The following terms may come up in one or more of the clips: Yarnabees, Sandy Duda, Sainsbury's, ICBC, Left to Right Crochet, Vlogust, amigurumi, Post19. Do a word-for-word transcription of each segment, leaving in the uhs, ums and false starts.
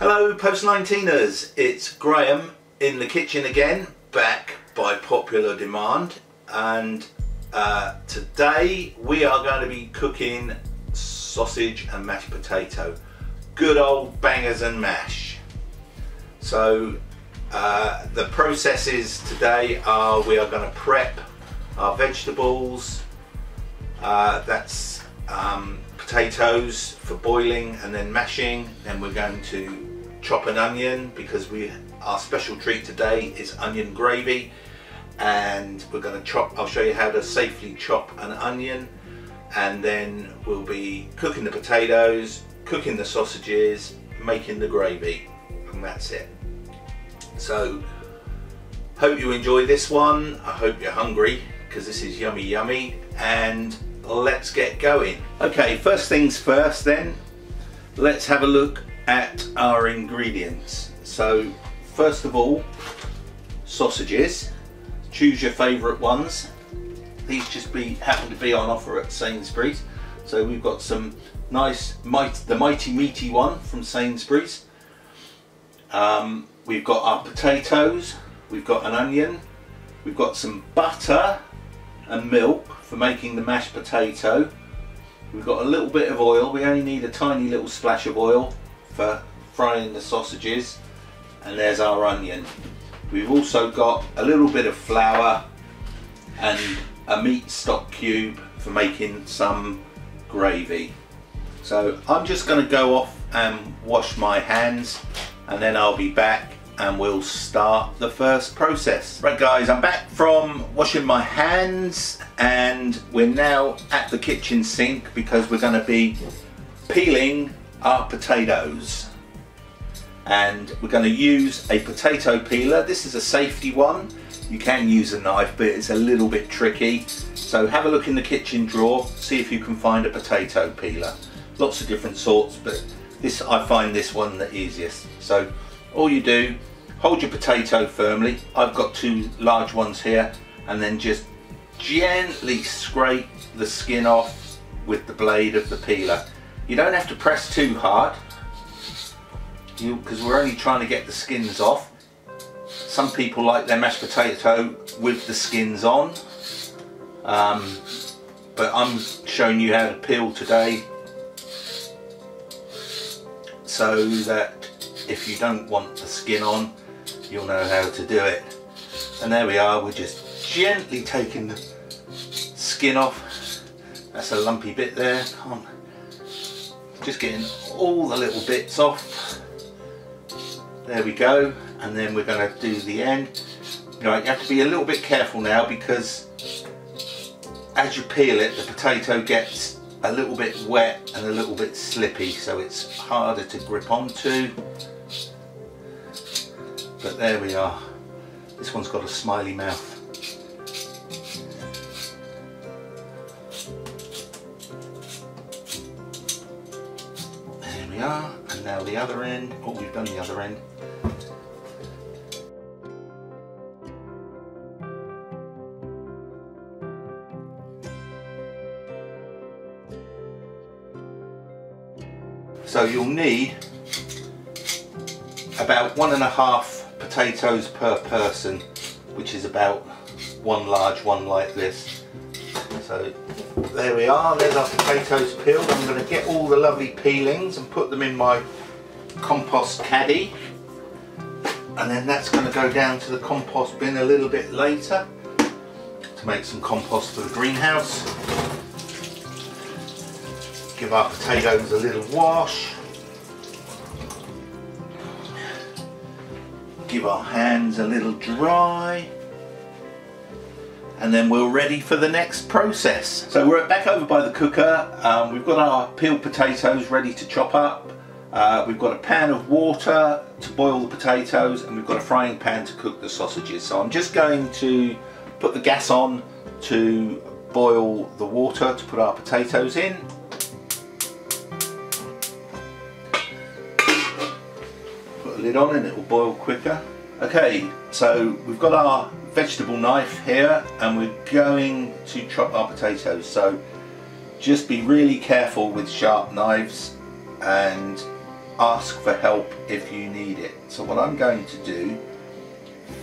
Hello Post nineteeners, it's Graham in the kitchen again, back by popular demand, and uh, today we are going to be cooking sausage and mashed potato. Good old bangers and mash. So uh, the processes today are we are going to prep our vegetables, uh, that's um, potatoes for boiling and then mashing, then we're going to chop an onion because we our special treat today is onion gravy, and we're going to chop. I'll show you how to safely chop an onion, and then we'll be cooking the potatoes, cooking the sausages, making the gravy, and that's it. So hope you enjoy this one. I hope you're hungry because this is yummy yummy, and let's get going. Okay, first things first then, let's have a look at our ingredients. So first of all, sausages. Choose your favourite ones. These just be happen to be on offer at Sainsbury's. So we've got some nice, might, the mighty meaty one from Sainsbury's. Um, we've got our potatoes. We've got an onion. We've got some butter and milk for making the mashed potato. We've got a little bit of oil. We only need a tiny little splash of oil for frying the sausages, and there's our onion. We've also got a little bit of flour and a meat stock cube for making some gravy. So I'm just going to go off and wash my hands, and then I'll be back and we'll start the first process. Right guys, I'm back from washing my hands, and we're now at the kitchen sink because we're going to be peeling our potatoes, and we're going to use a potato peeler. This is a safety one. You can use a knife, but it's a little bit tricky, so have a look in the kitchen drawer, see if you can find a potato peeler. Lots of different sorts, but this I find this one the easiest. So all you do, hold your potato firmly. I've got two large ones here, and then just gently scrape the skin off with the blade of the peeler. You don't have to press too hard because we're only trying to get the skins off. Some people like their mashed potato with the skins on, um, but I'm showing you how to peel today so that if you don't want the skin on, you'll know how to do it. And there we are, we're just gently taking the skin off. That's a lumpy bit there. Come on. Just getting all the little bits off. There we go, and then we're going to do the end. Right, you have to be a little bit careful now because as you peel it, the potato gets a little bit wet and a little bit slippy, so it's harder to grip onto. But there we are. This one's got a smiley mouth. Are. And now the other end. Oh, we've done the other end. So you'll need about one and a half potatoes per person, which is about one large one like this. So there we are, there's our potatoes peeled. I'm going to get all the lovely peelings and put them in my compost caddy, and then that's going to go down to the compost bin a little bit later to make some compost for the greenhouse. Give our potatoes a little wash, give our hands a little dry, and then we're ready for the next process. So we're back over by the cooker. Um, we've got our peeled potatoes ready to chop up. Uh, we've got a pan of water to boil the potatoes, and we've got a frying pan to cook the sausages. So I'm just going to put the gas on to boil the water to put our potatoes in. Put a lid on and it will boil quicker. Okay, so we've got our vegetable knife here, and we're going to chop our potatoes, so just be really careful with sharp knives, and ask for help if you need it. So what I'm going to do,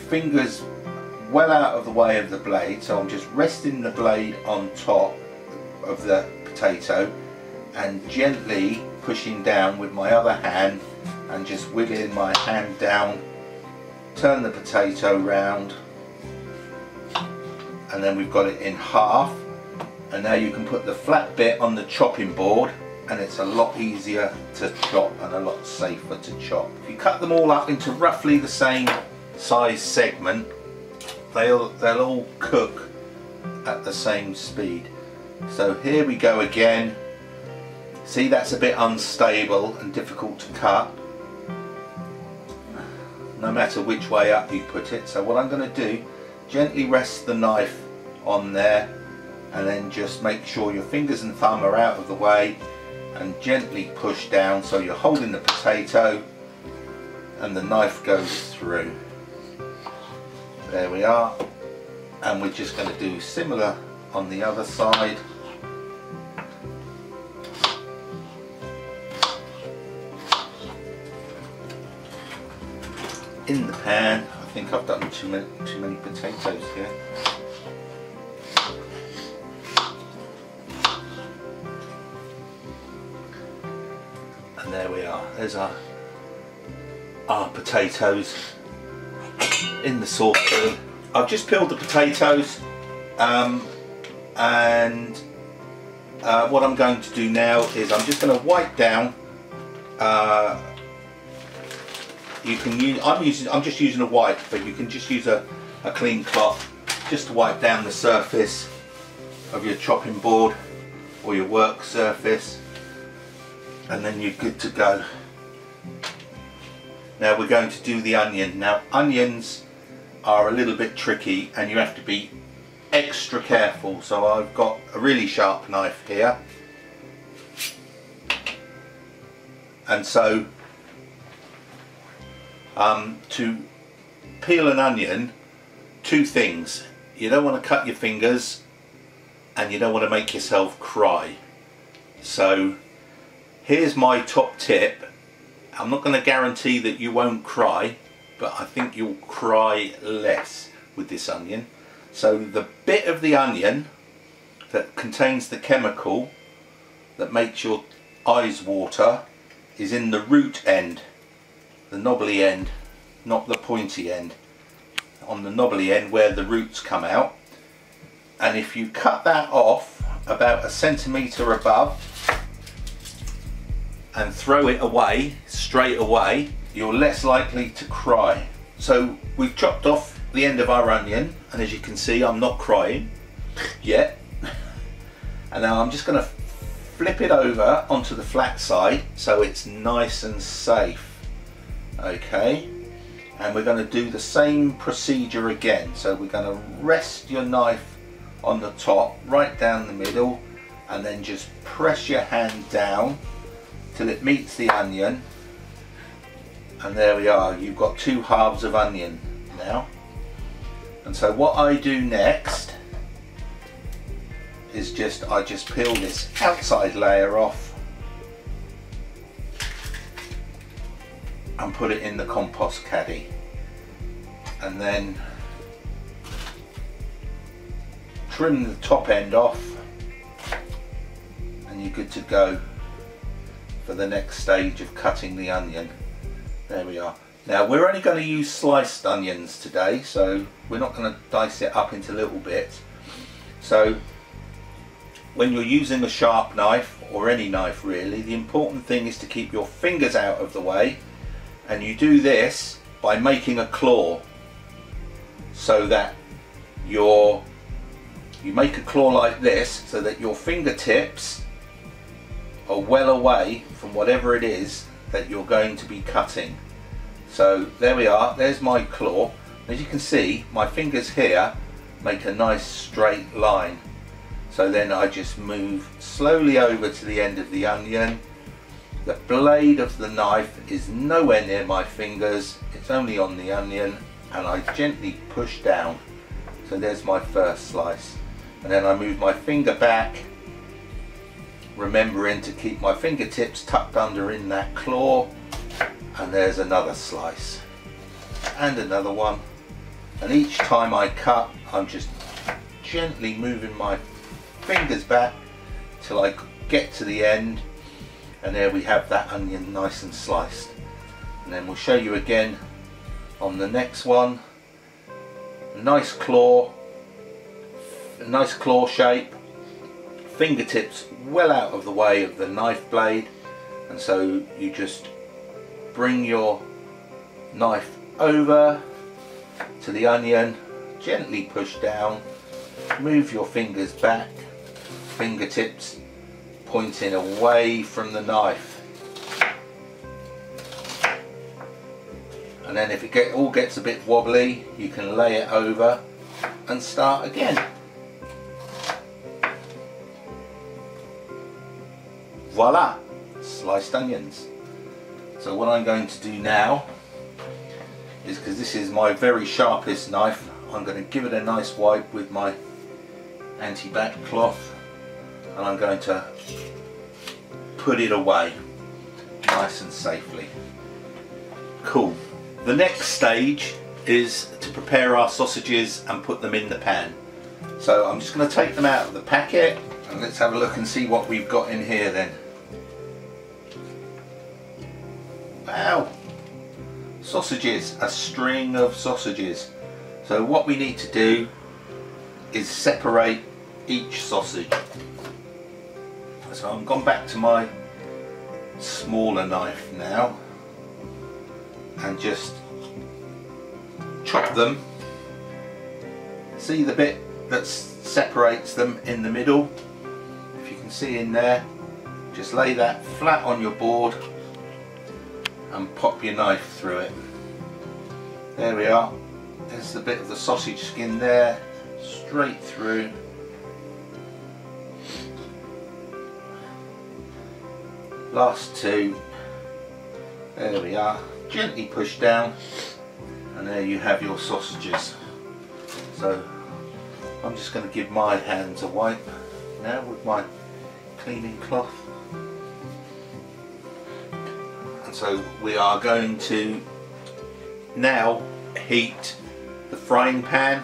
fingers well out of the way of the blade, so I'm just resting the blade on top of the potato and gently pushing down with my other hand and just wiggling my hand down, turn the potato round, and then we've got it in half. And now you can put the flat bit on the chopping board and it's a lot easier to chop and a lot safer to chop. If you cut them all up into roughly the same size segment, they'll, they'll all cook at the same speed. So here we go again. See, that's a bit unstable and difficult to cut, no matter which way up you put it. So what I'm going to do, gently rest the knife on there and then just make sure your fingers and thumb are out of the way and gently push down so you're holding the potato and the knife goes through. There we are. And we're just going to do similar on the other side. In the pan. I think I've done too many, too many potatoes here. And there we are. There's our, our potatoes in the saucepan. I've just peeled the potatoes, um, and uh, what I'm going to do now is I'm just going to wipe down. Uh, you can use, I'm using, I'm just using a wipe, but you can just use a, a clean cloth just to wipe down the surface of your chopping board or your work surface, and then you're good to go. Now we're going to do the onion. Now onions are a little bit tricky and you have to be extra careful, so I've got a really sharp knife here, and so Um, to peel an onion, two things: you don't want to cut your fingers and you don't want to make yourself cry. So here's my top tip. I'm not going to guarantee that you won't cry, but I think you'll cry less with this onion. So the bit of the onion that contains the chemical that makes your eyes water is in the root end, the knobbly end, not the pointy end, on the knobbly end where the roots come out. And if you cut that off about a centimetre above and throw it away straight away, you're less likely to cry. So we've chopped off the end of our onion, and as you can see, I'm not crying yet. And now I'm just going to flip it over onto the flat side so it's nice and safe. Okay, and we're going to do the same procedure again. So we're going to rest your knife on the top, right down the middle, and then just press your hand down till it meets the onion. And there we are, you've got two halves of onion now. And so what I do next is just, I just peel this outside layer off and put it in the compost caddy, and then trim the top end off and you're good to go for the next stage of cutting the onion. There we are. Now we're only going to use sliced onions today, so we're not going to dice it up into little bits. So when you're using a sharp knife, or any knife really, the important thing is to keep your fingers out of the way. And you do this by making a claw, so that your, you make a claw like this so that your fingertips are well away from whatever it is that you're going to be cutting. So there we are, there's my claw. As you can see, my fingers here make a nice straight line. So then I just move slowly over to the end of the onion. The blade of the knife is nowhere near my fingers, it's only on the onion, and I gently push down. So there's my first slice. And then I move my finger back, remembering to keep my fingertips tucked under in that claw, and there's another slice and another one, and each time I cut I'm just gently moving my fingers back till I get to the end, and there we have that onion nice and sliced. And then we'll show you again on the next one. Nice claw, nice claw shape, fingertips well out of the way of the knife blade, and so you just bring your knife over to the onion, gently push down, move your fingers back, fingertips pointing away from the knife. And then if it get, all gets a bit wobbly, you can lay it over and start again. Voila, sliced onions. So what I'm going to do now is, because this is my very sharpest knife, I'm going to give it a nice wipe with my anti-back cloth, and I'm going to put it away nice and safely. Cool. The next stage is to prepare our sausages and put them in the pan. So I'm just going to take them out of the packet, and let's have a look and see what we've got in here then. Wow! Sausages, a string of sausages. So what we need to do is separate each sausage. So I've gone back to my smaller knife now, and just chop them. See the bit that separates them in the middle? If you can see in there, just lay that flat on your board and pop your knife through it. There we are. There's the bit of the sausage skin there, straight through. Last two. There we are. Gently push down, and there you have your sausages. So I'm just going to give my hands a wipe now with my cleaning cloth, and so we are going to now heat the frying pan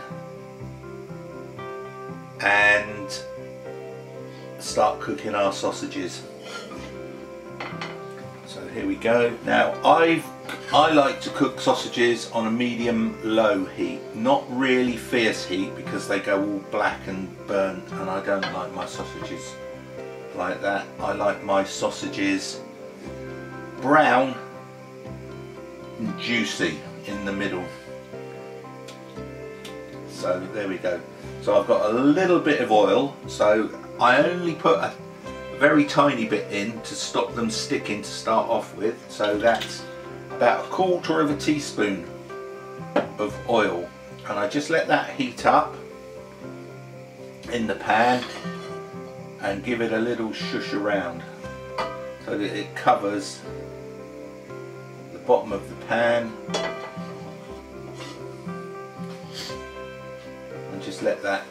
and start cooking our sausages. So here we go. Now I've I like to cook sausages on a medium low heat, not really fierce heat, because they go all black and burnt, and I don't like my sausages like that. I like my sausages brown and juicy in the middle. So there we go. So I've got a little bit of oil, so I only put a very tiny bit in to stop them sticking to start off with, so that's about a quarter of a teaspoon of oil, and I just let that heat up in the pan and give it a little shush around so that it covers the bottom of the pan, and just let that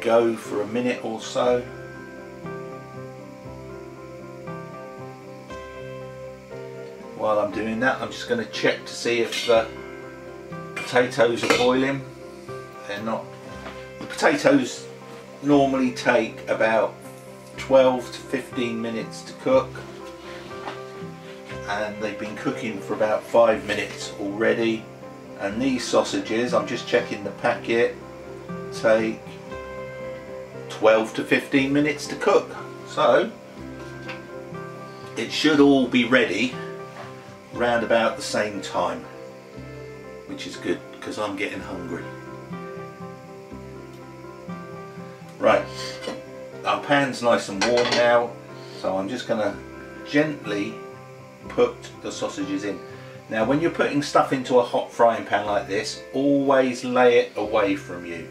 go for a minute or so. While I'm doing that, I'm just going to check to see if the potatoes are boiling. They're not. The potatoes normally take about twelve to fifteen minutes to cook, and they've been cooking for about five minutes already. And these sausages, I'm just checking the packet, take twelve to fifteen minutes to cook, so it should all be ready round about the same time, which is good because I'm getting hungry. Right, our pan's nice and warm now, so I'm just going to gently put the sausages in. Now when you're putting stuff into a hot frying pan like this, always lay it away from you,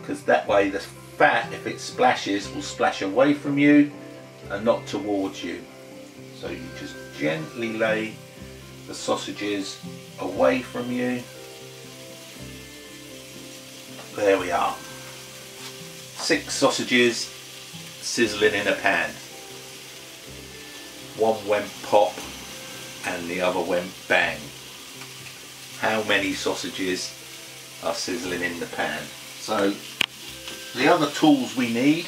because that way the fat, if it splashes, will splash away from you and not towards you. So you just gently lay the sausages away from you. There we are. Six sausages sizzling in a pan. One went pop and the other went bang. How many sausages are sizzling in the pan? So the other tools we need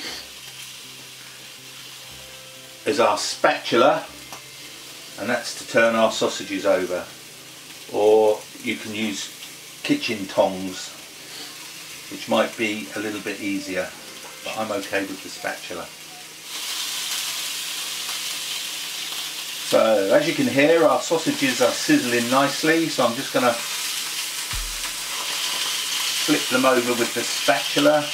is our spatula, and that's to turn our sausages over, or you can use kitchen tongs, which might be a little bit easier, but I'm okay with the spatula. So as you can hear, our sausages are sizzling nicely, so I'm just going to flip them over with the spatula.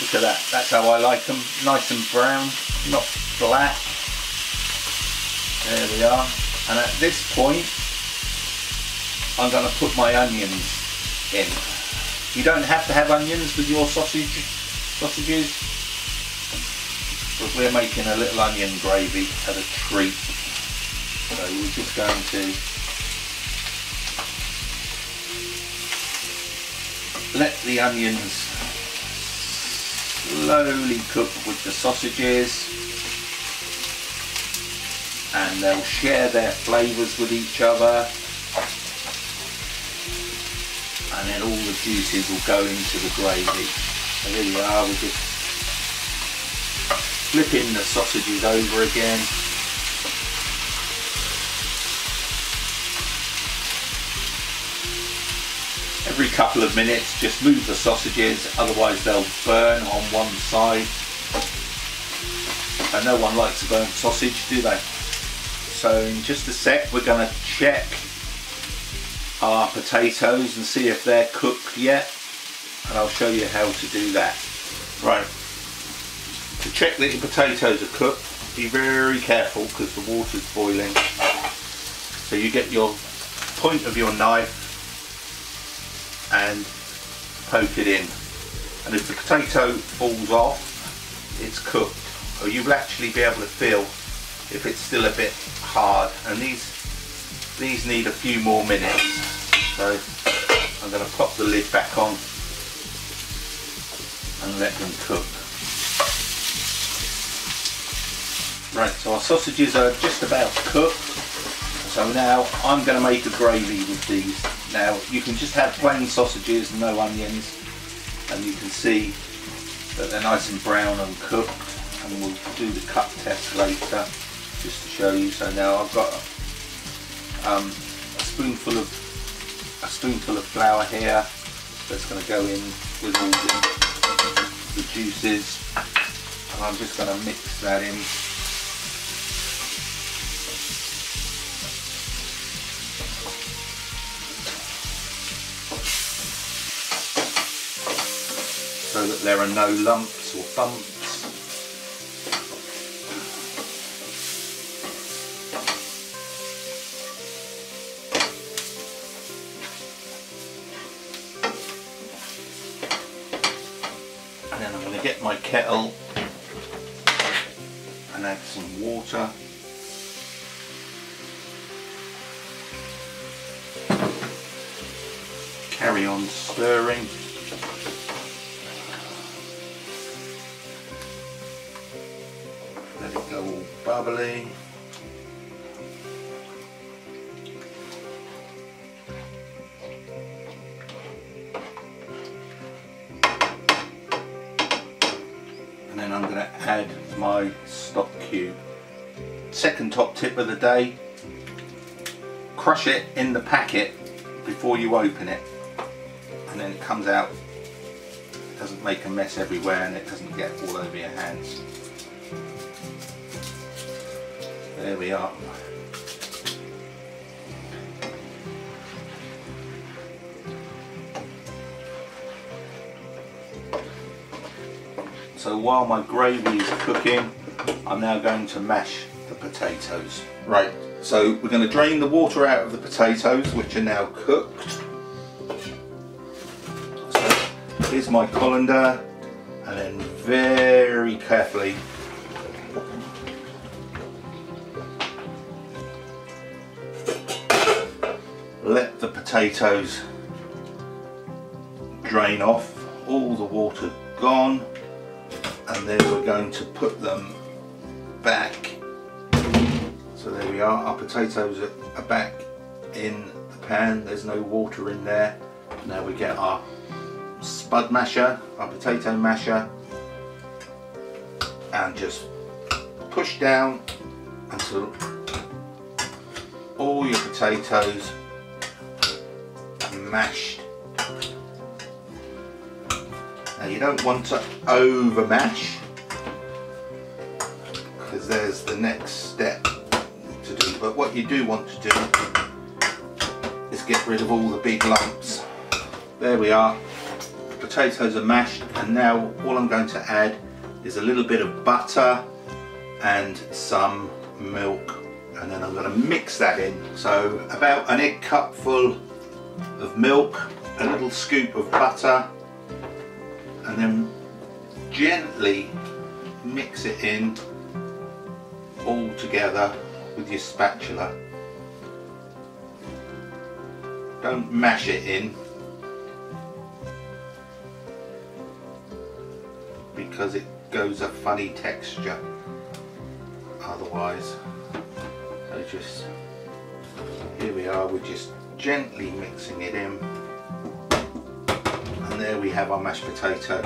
Look at that, that's how I like them, nice and brown, not black. There we are, and at this point I'm going to put my onions in. You don't have to have onions with your sausage sausages, but we're making a little onion gravy as a treat, so we're just going to let the onions slowly cook with the sausages, and they'll share their flavours with each other, and then all the juices will go into the gravy. And here we are, we're just flipping the sausages over again. Every couple of minutes, just move the sausages, otherwise they'll burn on one side. And no one likes a burnt sausage, do they? So in just a sec, we're going to check our potatoes and see if they're cooked yet. And I'll show you how to do that. Right. To check that your potatoes are cooked, be very careful because the water's boiling. So you get your point of your knife and poke it in. And if the potato falls off, it's cooked. Or you'll actually be able to feel if it's still a bit hard. And these, these need a few more minutes. So I'm going to pop the lid back on and let them cook. Right, so our sausages are just about cooked, so now I'm going to make a gravy with these. Now you can just have plain sausages, no onions, and you can see that they're nice and brown and cooked, and we'll do the cut test later just to show you. So now I've got um, a spoonful of a spoonful of flour here that's going to go in with all the, the juices, and I'm just going to mix that in. So that there are no lumps or bumps. And then I'm going to get my kettle and add some water. Carry on stirring. All bubbly, and then I'm going to add my stock cube. Second top tip of the day: crush it in the packet before you open it, and then it comes out, it doesn't make a mess everywhere, and it doesn't get all over your hands. There we are. So while my gravy is cooking, I'm now going to mash the potatoes. Right, so we're going to drain the water out of the potatoes, which are now cooked. So here's my colander, and then very carefully let the potatoes drain off, all the water gone, and then we're going to put them back. So there we are, our potatoes are back in the pan, there's no water in there. Now we get our spud masher, our potato masher, and just push down until all your potatoes are mashed. Now you don't want to over mash, because there's the next step to do, but what you do want to do is get rid of all the big lumps. There we are, potatoes are mashed, and now all I'm going to add is a little bit of butter and some milk, and then I'm going to mix that in. So about an egg cup full of milk, a little scoop of butter, and then gently mix it in all together with your spatula. Don't mash it in, because it goes a funny texture otherwise. So just, here we are, we're just gently mixing it in, and there we have our mashed potato.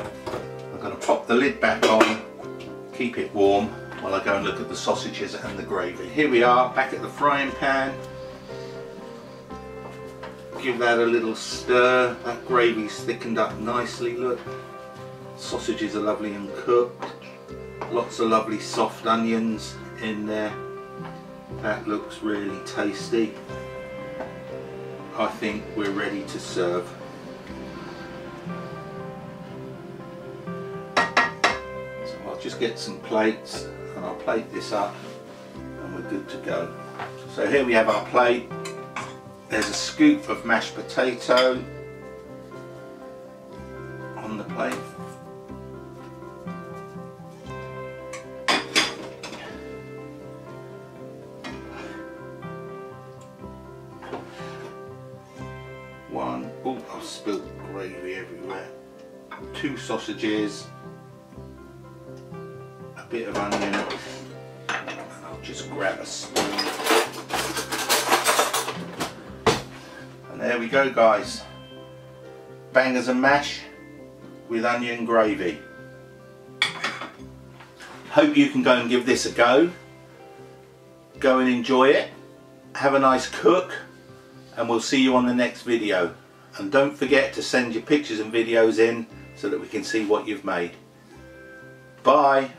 I'm going to pop the lid back on, keep it warm while I go and look at the sausages and the gravy. Here we are, back at the frying pan. Give that a little stir, that gravy's thickened up nicely, look. Sausages are lovely and cooked, lots of lovely soft onions in there. That looks really tasty. I think we're ready to serve. So I'll just get some plates and I'll plate this up and we're good to go. So here we have our plate. There's a scoop of mashed potato on the plate. One, oh, I've spilled gravy everywhere. Two sausages, a bit of onion, and I'll just grab a spoon. And there we go, guys. Bangers and mash with onion gravy. Hope you can go and give this a go. Go and enjoy it. Have a nice cook. And we'll see you on the next video. And don't forget to send your pictures and videos in so that we can see what you've made. Bye.